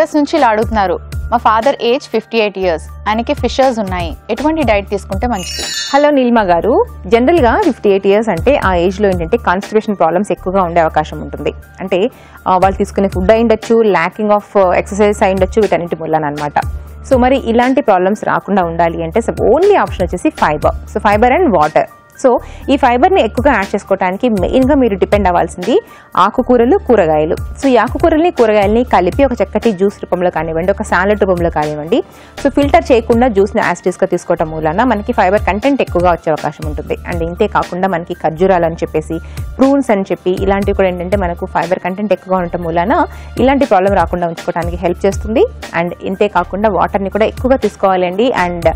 US నుంచి ఇలా అడుగుతున్నారు, మా ఫాదర్ ఏజ్ 58 years, ఆయనకి ఫిషర్స్ ఉన్నాయి, ఎటువంటి డైట్ తీసుకుంటే మంచిది? హలో నీల్మా గారు, జనరల్గా 58 years అంటే ఆ ఏజ్లో ఏంటంటే కాన్స్టిపేషన్ ప్రాబ్లమ్స్ ఎక్కువగా ఉండే అవకాశం ఉంటుంది. అంటే వాళ్ళు తీసుకునే ఫుడ్ అయి ఉండొచ్చు, ల్యాకింగ్ ఆఫ్ ఎక్సర్సైజ్ అయి ఉండొచ్చు, వీటన్నిటి మూలాన అనమాట. సో మరి ఇలాంటి ప్రాబ్లమ్స్ రాకుండా ఉండాలి అంటే ఓన్లీ ఆప్షన్ వచ్చేసి fibre. So fibre and water. So ఈ ఫైబర్ని ఎక్కువగా యాడ్ చేసుకోవడానికి మెయిన్గా మీరు డిపెండ్ అవ్వాల్సింది ఆకుకూరలు, కూరగాయలు. సో ఈ కూరగాయలని కలిపి ఒక చక్కటి జ్యూస్ రూపంలో కానివ్వండి, ఒక సాలడ్ రూపంలో కానివ్వండి, సో ఫిల్టర్ చేయకుండా జ్యూస్ని యాసిడ్స్గా తీసుకోవడం మూలాన మనకి ఫైబర్ కంటెంట్ ఎక్కువగా వచ్చే అవకాశం ఉంటుంది. అండ్ ఇంతే కాకుండా మనకి ఖర్జూరాలు అని చెప్పేసి, ప్రూన్స్ అని చెప్పి ఇలాంటివి కూడా ఏంటంటే మనకు ఫైబర్ కంటెంట్ ఎక్కువగా ఉండటం మూలాన ఇలాంటి ప్రాబ్లం రాకుండా ఉంచుకోవడానికి హెల్ప్ చేస్తుంది. అండ్ ఇంతే కాకుండా వాటర్ని కూడా ఎక్కువగా తీసుకోవాలండి. అండ్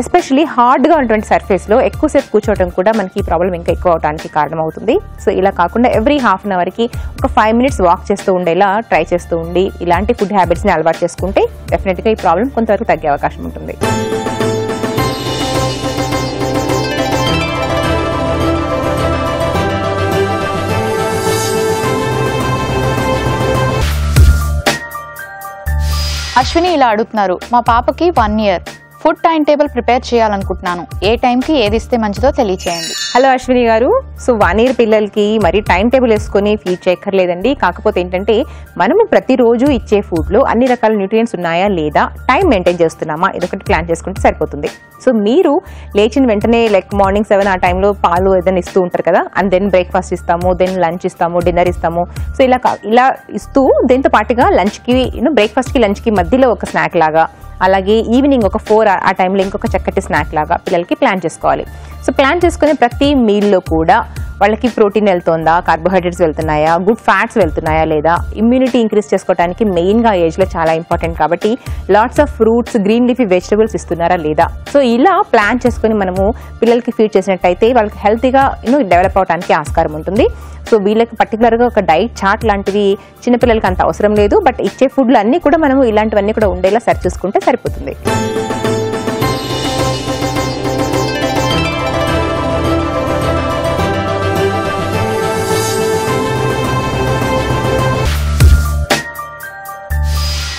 ఎస్పెషలీ హార్డ్గా ఉన్నటువంటి సర్ఫేస్లో ఎక్కువసేపు కూర్చోవడం కూడా మనకి ఈ ప్రాబ్లం ఇంకా ఎక్కువ అవడానికి కారణమవుతుంది. సో ఇలా కాకుండా ఎవ్రీ హాఫ్ అన్ అవర్కి ఒక 5 minutes వాక్ చేస్తూ ఉండేలా ట్రై చేస్తూ ఉండి ఇలాంటి ఫుడ్ హ్యాబిట్స్ని అలవాటు చేసుకుంటే డెఫినెట్గా ఈ ప్రాబ్లం కొంతవరకు తగ్గే అవకాశం ఉంటుంది. అశ్విని ఇలా అడుగుతున్నారు, మా పాపకి 1 year, food time table prepare చేయాలనుకుంటున్నాను, ఏ టైంకి ఏది ఇస్తే మంచిదో తెలియచేయండి. హలో అశ్విని గారు, సో 1 year పిల్లలకి మరి టైం టేబుల్ వేసుకొని ఫీడ్ చేయక్కర్లేదండి. కాకపోతే ఏంటంటే మనము ప్రతిరోజు ఇచ్చే ఫుడ్లో అన్ని రకాల న్యూట్రియంట్స్ ఉన్నాయా లేదా, టైం మెయింటైన్ చేస్తున్నామా, ఇదొకటి ప్లాన్ చేసుకుంటే సరిపోతుంది. సో మీరు లేచిన వెంటనే లైక్ మార్నింగ్ 7 ఆ టైంలో పాలు ఏదైనా ఇస్తూ ఉంటారు కదా, అండ్ దెన్ బ్రేక్ఫాస్ట్ ఇస్తాము, దెన్ లంచ్ ఇస్తాము, డిన్నర్ ఇస్తాము. సో ఇలా ఇస్తూ దీంతో పాటుగా లంచ్కి, బ్రేక్ఫాస్ట్కి లంచ్కి మధ్యలో ఒక స్నాక్ లాగా, అలాగే ఈవినింగ్ ఒక 4 ఆ టైంలో ఇంకొక చక్కటి స్నాక్ లాగా పిల్లలకి ప్లాన్ చేసుకోవాలి. సో ప్లాన్ చేసుకునే ప్రతి మీల్లో కూడా వాళ్ళకి ప్రోటీన్ వెళ్తుందా, కార్బోహైడ్రేట్స్ వెళ్తున్నాయా, గుడ్ ఫ్యాట్స్ వెళ్తున్నాయా లేదా, ఇమ్యూనిటీ ఇంక్రీజ్ చేసుకోవడానికి మెయిన్గా ఏజ్లో చాలా ఇంపార్టెంట్ కాబట్టి lots of fruits, green leafy vegetables ఇస్తున్నారా లేదా. సో ఇలా ప్లాన్ చేసుకుని మనము పిల్లలకి ఫీడ్ చేసినట్టయితే వాళ్ళకి హెల్తీగా డెవలప్ అవడానికి ఆస్కారం ఉంటుంది. సో వీళ్ళకి పర్టికులర్గా ఒక డైట్ చార్ట్ లాంటివి చిన్నపిల్లలకి అంత అవసరం లేదు, బట్ ఇచ్చే ఫుడ్లు అన్నీ కూడా మనము ఇలాంటివన్నీ కూడా ఉండేలా సరి చూసుకుంటే సరిపోతుంది.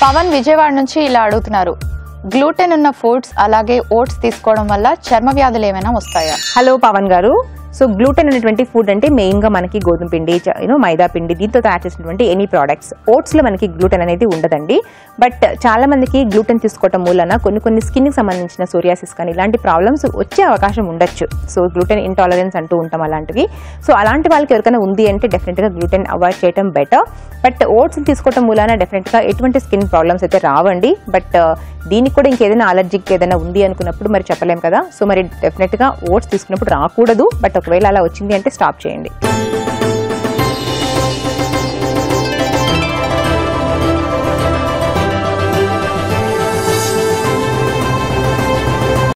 పవన్ విజయవాడ నుంచి ఇలా అడుగుతున్నారు, గ్లూటెన్ ఉన్న ఫుడ్స్ అలాగే ఓట్స్ తీసుకోవడం వల్ల చర్మ వ్యాధులు ఏమైనా వస్తాయా? హలో పవన్ గారు, సో గ్లూటెన్ అనేటువంటి ఫుడ్ అంటే మెయిన్గా మనకి గోధుమ పిండి, మైదా పిండి, దీంతో తయారు చేసినటువంటి ఎనీ ప్రోడక్ట్స్. ఓట్స్లో మనకి గ్లూటెన్ అనేది ఉండదండి. బట్ చాలామందికి గ్లూటెన్ తీసుకోవటం మూలన కొన్ని స్కిన్కి సంబంధించిన సోరియాసిస్ కానీ ఇలాంటి ప్రాబ్లమ్స్ వచ్చే అవకాశం ఉండొచ్చు. సో గ్లూటెన్ ఇంటాలరెన్స్ అంటూ ఉంటాం అలాంటివి. సో అలాంటి వాళ్ళకి ఎవరికైనా ఉంది అంటే డెఫినెట్గా గ్లూటెన్ అవాయిడ్ చేయడం బెటర్. బట్ ఓట్స్ తీసుకోవటం మూలన డెఫినెట్గా ఎటువంటి స్కిన్ ప్రాబ్లమ్స్ అయితే రావండి. బట్ దీనికి కూడా ఇంకేదైనా అలర్జీకి ఏదైనా ఉంది అనుకున్నప్పుడు మరి చెప్పలేం కదా. సో మరి డెఫినెట్గా ఓట్స్ తీసుకున్నప్పుడు రాకూడదు. బట్ ఒకవేళ అలా వచ్చింది అంటే స్టాప్ చేయండి.